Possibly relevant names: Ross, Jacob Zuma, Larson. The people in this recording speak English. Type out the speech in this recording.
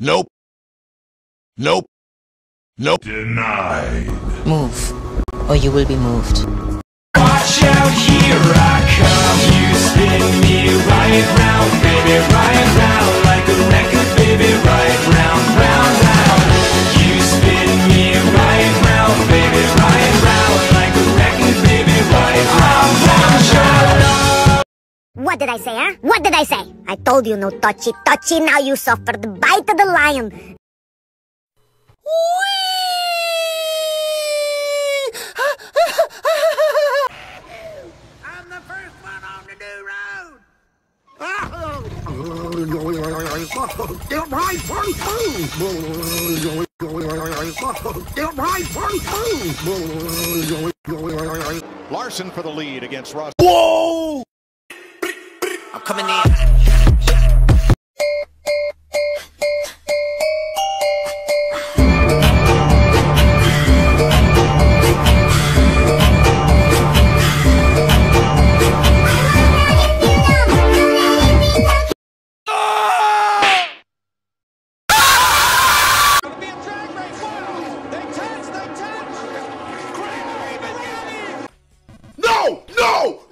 Nope. Nope. Nope. Denied. Move, or you will be moved. Watch out, here I come. You spin me right round, baby, right round. Like a record, baby, right round, round, round. You spin me right round, baby, right round. Like a record, baby, right round, round, round. What did I say, huh? What did I say? I told you no touchy, touchy, now you suffer the bite of the lion. I'm the first one on the new road. Get right for the food. Get right for the food. Larson for the lead against Ross. Whoa! I'm coming in. No!